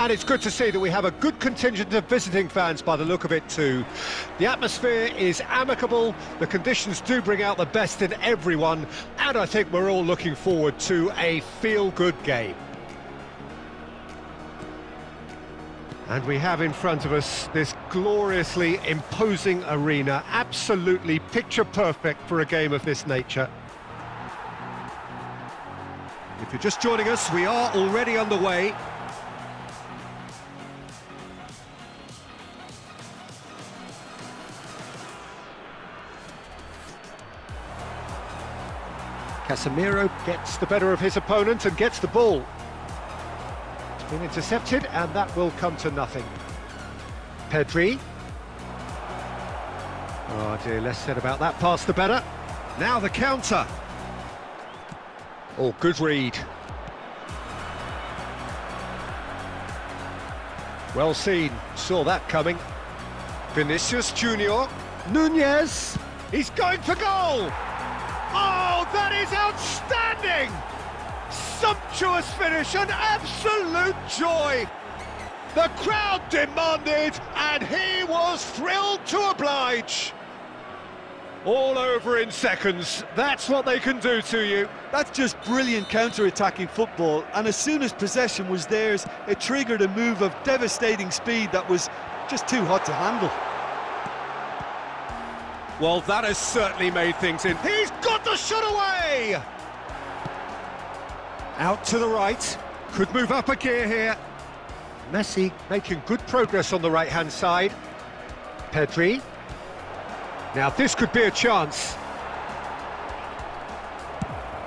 And it's good to see that we have a good contingent of visiting fans by the look of it too. The atmosphere is amicable, the conditions do bring out the best in everyone, and I think we're all looking forward to a feel-good game. And we have in front of us this gloriously imposing arena, absolutely picture-perfect for a game of this nature. If you're just joining us, we are already underway. Casemiro gets the better of his opponent and gets the ball. It's been intercepted, and that will come to nothing. Pedri. Oh dear, less said about that pass the better. Now the counter. Oh, good read. Well seen, saw that coming. Vinicius Junior. Nunez. He's going for goal. Oh, that is outstanding. Sumptuous finish, an absolute joy. The crowd demanded, and he was thrilled to oblige. All over in seconds, that's what they can do to you. That's just brilliant counter-attacking football, and as soon as possession was theirs, it triggered a move of devastating speed that was just too hot to handle. Well, that has certainly made things in. He's got the shot away! Out to the right, could move up a gear here. Messi making good progress on the right-hand side. Pedri. Now this could be a chance.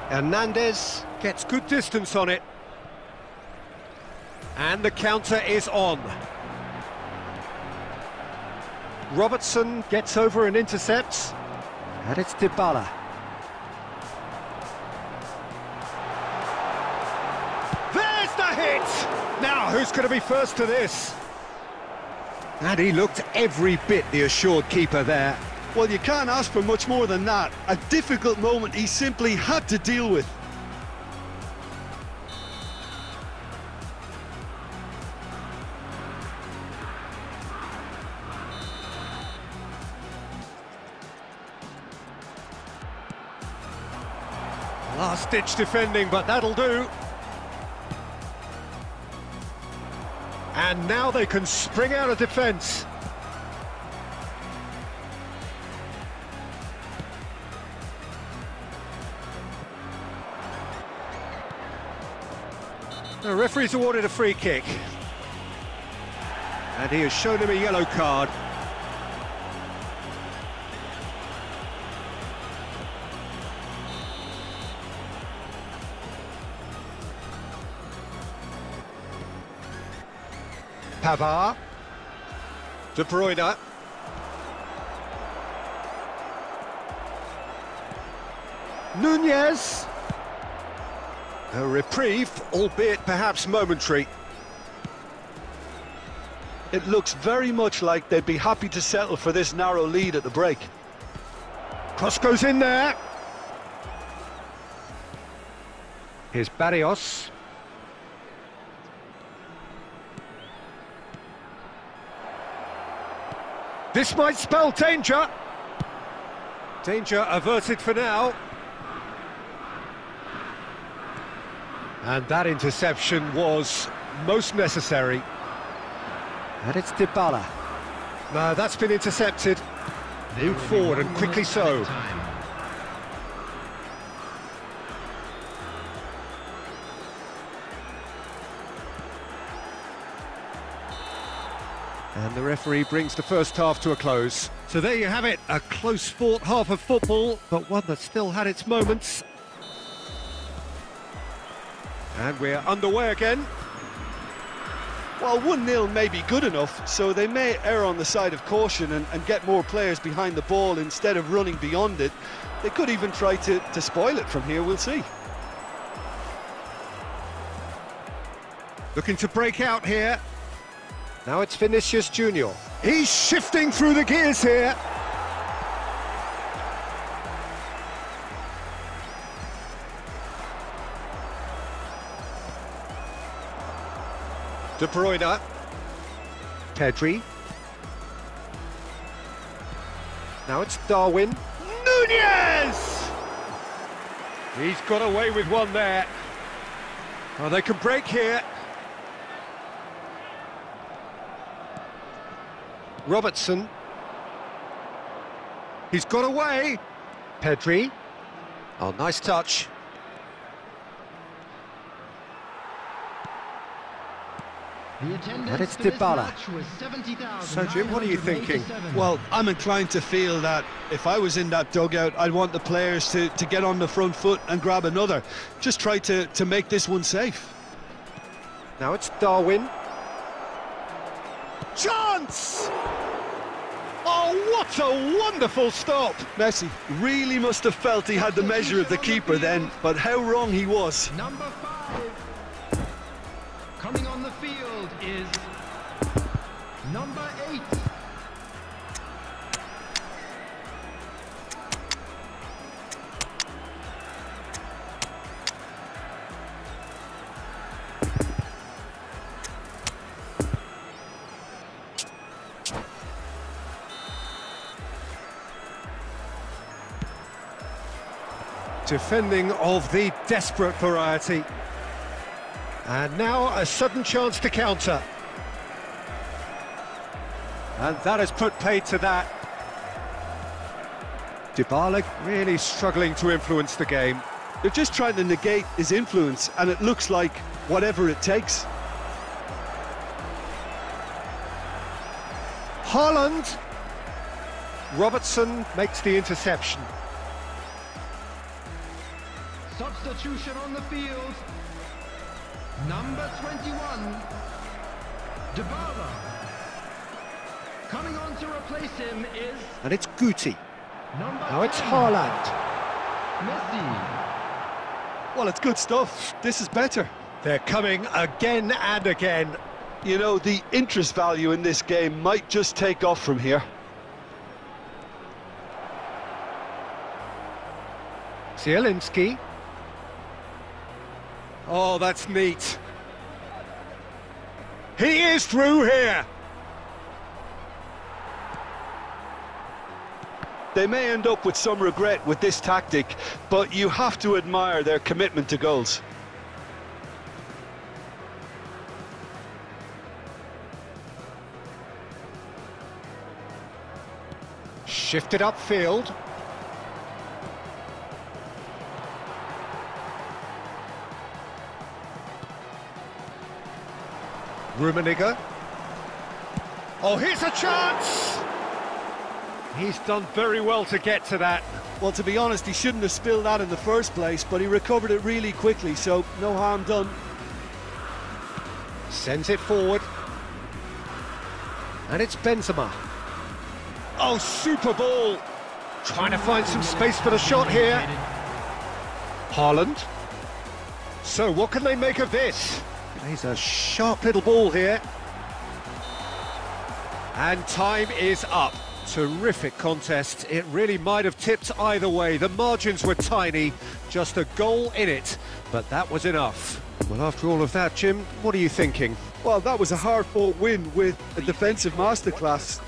Hernandez gets good distance on it. And the counter is on. Robertson gets over and intercepts. And it's Dybala. There's the hit! Now who's going to be first to this? And he looked every bit the assured keeper there. Well, you can't ask for much more than that. A difficult moment he simply had to deal with. Last-ditch defending, but that'll do. And now they can spring out of defence. The referee's awarded a free kick. And he has shown him a yellow card. Pavard. De Bruyne. Nunez. A reprieve, albeit perhaps momentary. It looks very much like they'd be happy to settle for this narrow lead at the break. Cross goes in there. Here's Barrios. This might spell danger. Danger averted for now. And that interception was most necessary. And it's Dybala. Now that's been intercepted. Moved forward and quickly so. And the referee brings the first half to a close. So there you have it, a close-fought half of football, but one that still had its moments. And we're underway again. Well, 1-0 may be good enough, so they may err on the side of caution and get more players behind the ball instead of running beyond it. They could even try to spoil it from here, we'll see. Looking to break out here. Now it's Vinicius Junior. He's shifting through the gears here. De Bruyne. Pedri. Now it's Darwin. Nunez! He's got away with one there. Oh, they can break here. Robertson. He's got away. Pedri. Oh, nice touch. And it's Dybala. So, Jim, what are you thinking? Well, I'm inclined to feel that if I was in that dugout, I'd want the players to get on the front foot and grab another. Just try to make this one safe. Now it's Darwin. Chance! Oh, what a wonderful stop! Messi really must have felt he had the measure of the keeper then, but how wrong he was. Number 5 coming on the field is number 8. Defending of the desperate variety. And now a sudden chance to counter. And that has put paid to that. Dybala really struggling to influence the game. They're just trying to negate his influence, and it looks like whatever it takes. Haaland. Robertson makes the interception. Substitution on the field. Number 21, Dybala. Coming on to replace him is... And it's Guti. Now it's Haaland. Messi. Well, it's good stuff. This is better. They're coming again and again. You know, the interest value in this game might just take off from here. Zielinski. Oh, that's neat. He is through here. They may end up with some regret with this tactic, but you have to admire their commitment to goals. Shifted upfield. Rummenigge. Oh, here's a chance! He's done very well to get to that. Well, to be honest, he shouldn't have spilled that in the first place, but he recovered it really quickly, so no harm done. Sends it forward. And it's Benzema. Oh, super ball! Trying to find some space for the shot here. Haaland. So, what can they make of this? Plays a sharp little ball here. And time is up. Terrific contest. It really might have tipped either way. The margins were tiny, just a goal in it, but that was enough. Well, after all of that, Jim, what are you thinking? Well, that was a hard-fought win with a defensive masterclass.